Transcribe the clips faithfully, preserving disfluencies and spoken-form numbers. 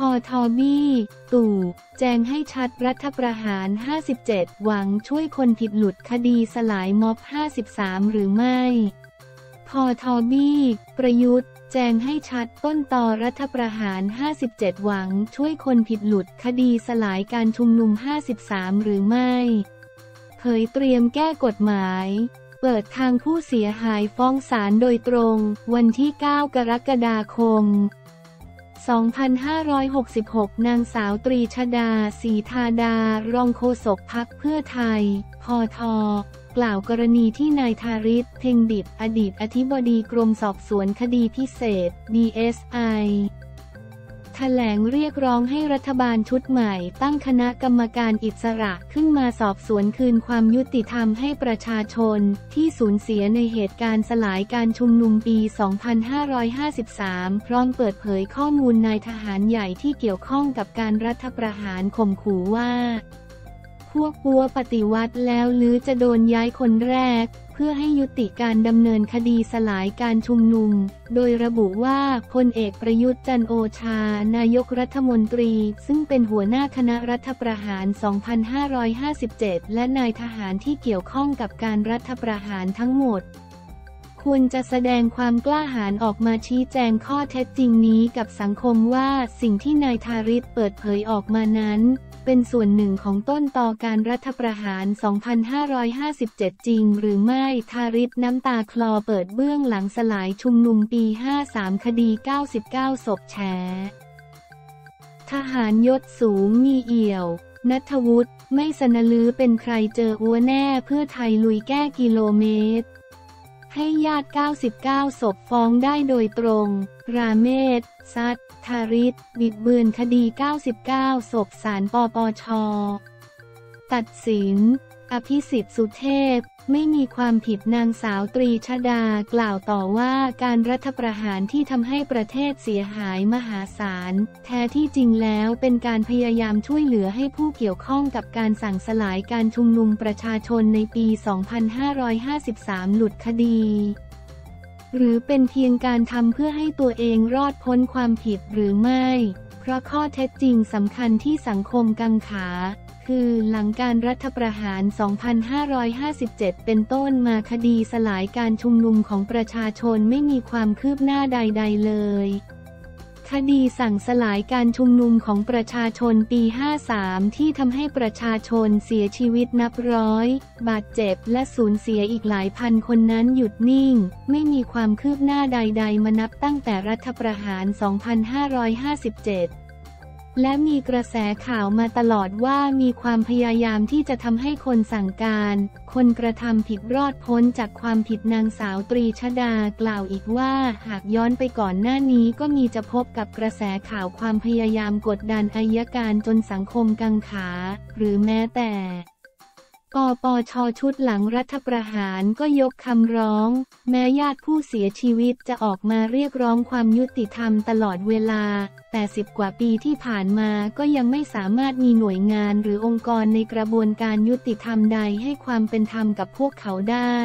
พอทอบี้ตู่แจงให้ชัดรัฐประหารห้าสิบเจ็ดหวังช่วยคนผิดหลุดคดีสลายม็อบห้าสิบสามหรือไม่พอทอบี้ประยุทธ์แจงให้ชัดต้นตอรัฐประหารห้าสิบเจ็ดหวังช่วยคนผิดหลุดคดีสลายการชุมนุมห้าสิบสามหรือไม่เผยเตรียมแก้กฎหมายเปิดทางผู้เสียหายฟ้องศาลโดยตรงวันที่เก้ากรกฎาคมสองพันห้าร้อยหกสิบหกนางสาวตรีชดาศรีธาดารองโฆษกพรรคเพื่อไทยพท.กล่าวกรณีที่นายธาริศ เพ็งดิษฐ์อดีตอธิบดีกรมสอบสวนคดีพิเศษ ดี เอส ไอ แถลงเรียกร้องให้รัฐบาลชุดใหม่ตั้งคณะกรรมการอิสระขึ้นมาสอบสวนคืนความยุติธรรมให้ประชาชนที่สูญเสียในเหตุการณ์สลายการชุมนุมปีสองพันห้าร้อยห้าสิบสามพร้อมเปิดเผยข้อมูลนายทหารใหญ่ที่เกี่ยวข้องกับการรัฐประหารข่มขู่ว่าพวกปัวปฏิวัติแล้วหรือจะโดนย้ายคนแรกเพื่อให้ยุติการดำเนินคดีสลายการชุมนุมโดยระบุว่าพลเอกประยุทธ์จันทร์โอชานายกรัฐมนตรีซึ่งเป็นหัวหน้าคณะรัฐประหาร สองพันห้าร้อยห้าสิบเจ็ด และนายทหารที่เกี่ยวข้องกับการรัฐประหารทั้งหมดควรจะแสดงความกล้าหาญออกมาชี้แจงข้อเท็จจริงนี้กับสังคมว่าสิ่งที่นายธาริศเปิดเผยออกมานั้นเป็นส่วนหนึ่งของต้นตอการรัฐประหาร สองพันห้าร้อยห้าสิบเจ็ด จริงหรือไม่ธาริศน้ำตาคลอเปิดเบื้องหลังสลายชุมนุมปี ห้าสาม คดี เก้าสิบเก้า ศพแฉทหารยศสูงมีเอี่ยวณัฐวุฒิไม่สนลือเป็นใครเจออัวแน่เพื่อไทยลุยแก้กิโลเมตรให้ญาติเก้าสิบเก้าศพฟ้องได้โดยตรงราเมศซัดธาริศบิดเบือนคดีเก้าสิบเก้าศพศาลปปช.ตัดสินอภิสิทธิ์สุเทพไม่มีความผิดนางสาวตรีชดากล่าวต่อว่าการรัฐประหารที่ทำให้ประเทศเสียหายมหาศาลแท้ที่จริงแล้วเป็นการพยายามช่วยเหลือให้ผู้เกี่ยวข้องกับการสั่งสลายการชุมนุมประชาชนในปี สองพันห้าร้อยห้าสิบสาม หลุดคดีหรือเป็นเพียงการทำเพื่อให้ตัวเองรอดพ้นความผิดหรือไม่เพราะข้อเท็จจริงสำคัญที่สังคมกังขาคือหลังการรัฐประหาร สองพันห้าร้อยห้าสิบเจ็ด เป็นต้นมาคดีสลายการชุมนุมของประชาชนไม่มีความคืบหน้าใดๆเลยคดีสั่งสลายการชุมนุมของประชาชนปี ห้าสาม ที่ทำให้ประชาชนเสียชีวิตนับร้อยบาดเจ็บและสูญเสียอีกหลายพันคนนั้นหยุดนิ่งไม่มีความคืบหน้าใดๆมานับตั้งแต่รัฐประหาร สองพันห้าร้อยห้าสิบเจ็ดและมีกระแสข่าวมาตลอดว่ามีความพยายามที่จะทำให้คนสั่งการคนกระทำผิดรอดพ้นจากความผิดนางสาวตรีชดากล่าวอีกว่าหากย้อนไปก่อนหน้านี้ก็มีจะพบกับกระแสข่าวความพยายามกดดันอัยการจนสังคมกังขาหรือแม้แต่ปปช.ชุดหลังรัฐประหารก็ยกคำร้องแม้ญาติผู้เสียชีวิตจะออกมาเรียกร้องความยุติธรรมตลอดเวลาแต่สิบกว่าปีที่ผ่านมาก็ยังไม่สามารถมีหน่วยงานหรือองค์กรในกระบวนการยุติธรรมใดให้ความเป็นธรรมกับพวกเขาได้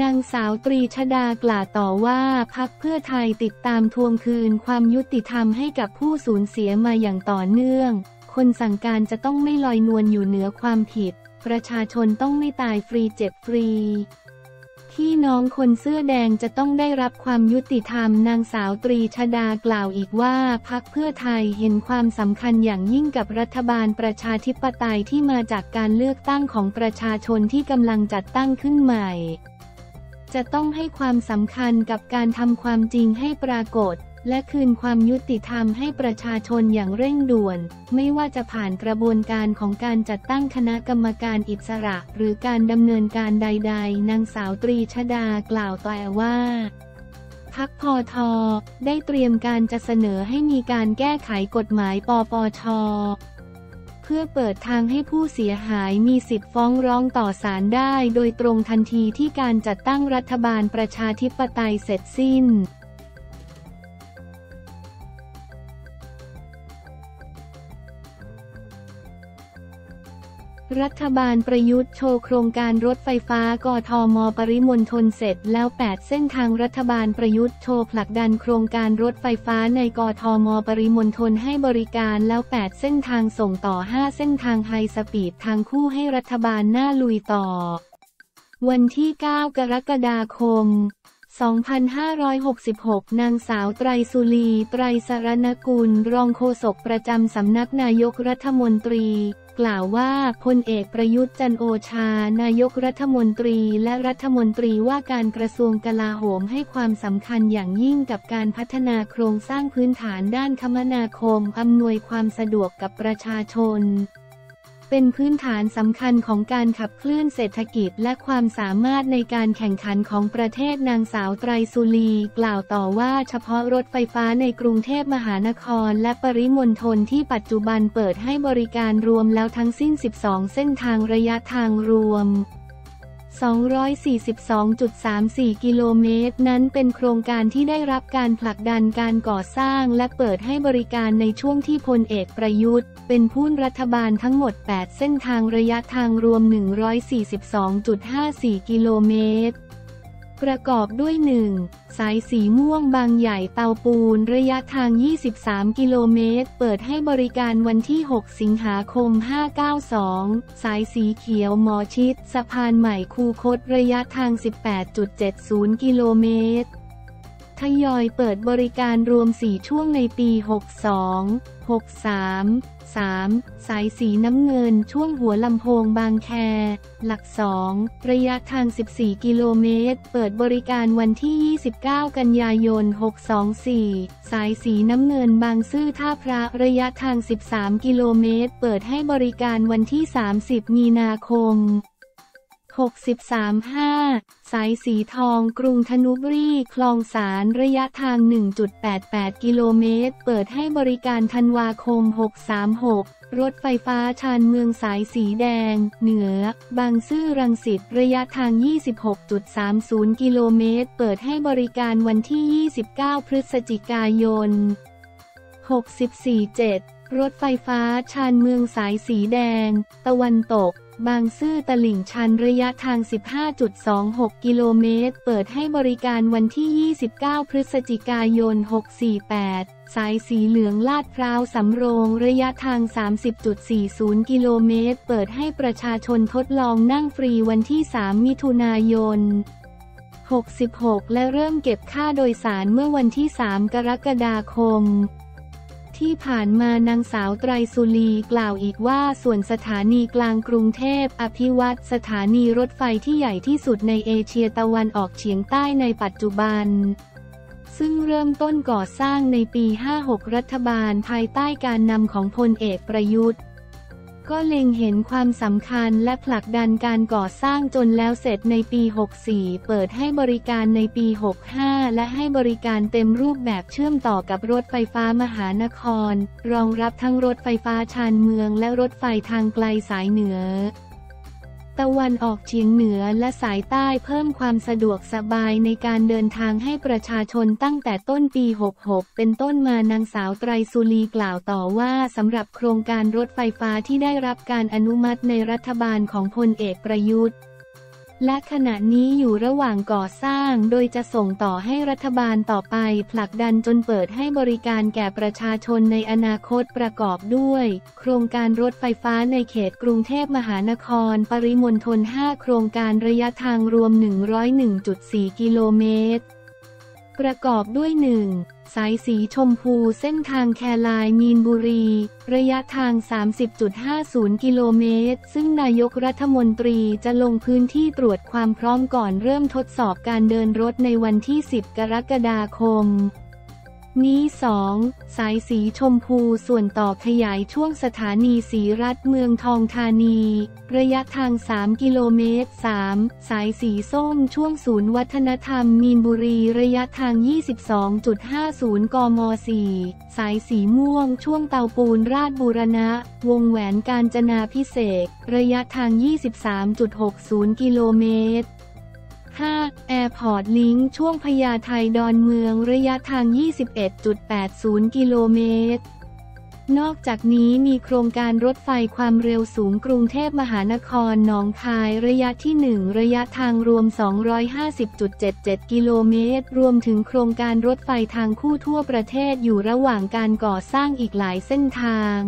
นางสาวตรีชดากล่าวต่อว่าพรรคเพื่อไทยติดตามทวงคืนความยุติธรรมให้กับผู้สูญเสียมาอย่างต่อเนื่องคนสั่งการจะต้องไม่ลอยนวลอยู่เหนือความผิดประชาชนต้องไม่ตายฟรีเจ็บฟรีพี่น้องคนเสื้อแดงจะต้องได้รับความยุติธรรมนางสาวตรีชดากล่าวอีกว่าพรรคเพื่อไทยเห็นความสำคัญอย่างยิ่งกับรัฐบาลประชาธิปไตยที่มาจากการเลือกตั้งของประชาชนที่กำลังจัดตั้งขึ้นใหม่จะต้องให้ความสำคัญกับการทำความจริงให้ปรากฏและคืนความยุติธรรมให้ประชาชนอย่างเร่งด่วนไม่ว่าจะผ่านกระบวนการของการจัดตั้งคณะกรรมการอิสระหรือการดำเนินการใดๆนางสาวตรีชดากล่าวต่อว่าพรรคพท.ได้เตรียมการจะเสนอให้มีการแก้ไขกฎหมายปปช.เพื่อเปิดทางให้ผู้เสียหายมีสิทธิ์ฟ้องร้องต่อศาลได้โดยตรงทันทีที่การจัดตั้งรัฐบาลประชาธิปไตยเสร็จสิ้น รัฐบาลประยุทธ์โชว์โครงการรถไฟฟ้ากทม.ปริมณฑลเสร็จแล้วแปดเส้นทางรัฐบาลประยุทธ์โชว์ผลักดันโครงการรถไฟฟ้าในกทม.ปริมณฑลให้บริการแล้วแปดเส้นทางส่งต่อห้าเส้นทางไฮสปีดทางคู่ให้รัฐบาลหน้าลุยต่อวันที่เก้ากรกฎาคมสองพันห้าร้อยหกสิบหก นางสาวไตรสุรีไตรสรณกุลรองโฆษกประจำสำนักนายกรัฐมนตรีกล่าวว่าพลเอกประยุทธ์จันทร์โอชานายกรัฐมนตรีและรัฐมนตรีว่าการกระทรวงกลาโหมให้ความสำคัญอย่างยิ่งกับการพัฒนาโครงสร้างพื้นฐานด้านคมนาคมอำนวยความสะดวกกับประชาชนเป็นพื้นฐานสำคัญของการขับเคลื่อนเศรษฐกิจและความสามารถในการแข่งขันของประเทศนางสาวไตรสุรีกล่าวต่อว่าเฉพาะรถไฟฟ้าในกรุงเทพมหานครและปริมณฑลที่ปัจจุบันเปิดให้บริการรวมแล้วทั้งสิ้นสิบสองเส้นทางระยะทางรวมสองร้อยสี่สิบสองจุดสามสี่ กิโลเมตรนั้นเป็นโครงการที่ได้รับการผลักดันการก่อสร้างและเปิดให้บริการในช่วงที่พลเอกประยุทธ์เป็นผู้รัฐบาลทั้งหมดแปดเส้นทางระยะทางรวม หนึ่งร้อยสี่สิบสองจุดห้าสี่ กิโลเมตรประกอบด้วยหนึ่งสายสีม่วงบางใหญ่เตาปูนระยะทางยี่สิบสามกิโลเมตรเปิดให้บริการวันที่หกสิงหาคมห้าเก้าสองสายสีเขียวหมอชิดสะพานใหม่คูคตระยะทาง สิบแปดจุดเจ็ดศูนย์ กิโลเมตรทยอยเปิดบริการรวมสี่ช่วงในปีหกสอง หกสาม สามสายสีน้ำเงินช่วงหัวลำโพงบางแคหลักสองระยะทางสิบสี่กิโลเมตรเปิดบริการวันที่ยี่สิบเก้ากันยายนหกสองสี่สายสีน้ำเงินบางซื่อท่าพระระยะทางสิบสามกิโลเมตรเปิดให้บริการวันที่สามสิบมีนาคมหกสาม ห้าสายสีทองกรุงธนบุรีคลองสานระยะทาง หนึ่งจุดแปดแปด กิโลเมตรเปิดให้บริการธันวาคมหกสามหกรถไฟฟ้าชานเมืองสายสีแดงเหนือบางซื่อรังสิตระยะทาง ยี่สิบหกจุดสามศูนย์ กิโลเมตรเปิดให้บริการวันที่ยี่สิบเก้าพฤศจิกายนหกสี่ เจ็ดรถไฟฟ้าชานเมืองสายสีแดงตะวันตกบางซื่อตลิ่งชันระยะทาง สิบห้าจุดสองหก กิโลเมตรเปิดให้บริการวันที่ยี่สิบเก้าพฤศจิกายนหกสี่ แปดสายสีเหลืองลาดพร้าวสำโรงระยะทาง สามสิบจุดสี่ศูนย์ กิโลเมตรเปิดให้ประชาชนทดลองนั่งฟรีวันที่สามมิถุนายนหกหกและเริ่มเก็บค่าโดยสารเมื่อวันที่สามกรกฎาคมที่ผ่านมานางสาวไตรสุรีกล่าวอีกว่าส่วนสถานีกลางกรุงเทพอภิวัตรสถานีรถไฟที่ใหญ่ที่สุดในเอเชียตะวันออกเฉียงใต้ในปัจจุบันซึ่งเริ่มต้นก่อสร้างในปีห้าหกรัฐบาลภายใต้การนำของพลเอกประยุทธ์ก็เล็งเห็นความสำคัญและผลักดันการก่อสร้างจนแล้วเสร็จในปีหกสี่เปิดให้บริการในปีหกห้าและให้บริการเต็มรูปแบบเชื่อมต่อกับรถไฟฟ้ามหานครรองรับทั้งรถไฟฟ้าชานเมืองและรถไฟทางไกลสายเหนือตะวันออกเฉียงเหนือและสายใต้เพิ่มความสะดวกสบายในการเดินทางให้ประชาชนตั้งแต่ต้นปีหกหกเป็นต้นมานางสาวไตรสุรีกล่าวต่อว่าสำหรับโครงการรถไฟฟ้าที่ได้รับการอนุมัติในรัฐบาลของพลเอกประยุทธ์และขณะนี้อยู่ระหว่างก่อสร้างโดยจะส่งต่อให้รัฐบาลต่อไปผลักดันจนเปิดให้บริการแก่ประชาชนในอนาคตประกอบด้วยโครงการรถไฟฟ้าในเขตกรุงเทพมหานครปริมณฑลห้าโครงการระยะทางรวม หนึ่งร้อยเอ็ดจุดสี่ กิโลเมตรประกอบด้วยหนึ่งสายสีชมพูเส้นทางแคลายมีนบุรีระยะทาง สามสิบจุดห้าศูนย์ กิโลเมตรซึ่งนายกรัฐมนตรีจะลงพื้นที่ตรวจความพร้อมก่อนเริ่มทดสอบการเดินรถในวันที่สิบกรกฎาคมนี้สองสายสีชมพูส่วนต่อขยายช่วงสถานีศรีรัตน์เมืองทองธานีระยะทางสามกิโลเมตรสามสายสีส้มช่วงศูนย์วัฒนธรรมมีนบุรีระยะทาง ยี่สิบสองจุดห้าศูนย์ กม.สี่สายสีม่วงช่วงเตาปูนราชบูรณะวงแหวนกาญจนาภิเษกระยะทาง ยี่สิบสามจุดหกศูนย์ กิโลเมตรห้าแอร์พอร์ตลิงค์ช่วงพญาไทดอนเมืองระยะทาง ยี่สิบเอ็ดจุดแปดศูนย์ กิโลเมตร นอกจากนี้มีโครงการรถไฟความเร็วสูงกรุงเทพมหานครหนองคายระยะที่ หนึ่ง ระยะทางรวม สองร้อยห้าสิบจุดเจ็ดเจ็ด กิโลเมตรรวมถึงโครงการรถไฟทางคู่ทั่วประเทศอยู่ระหว่างการก่อสร้างอีกหลายเส้นทาง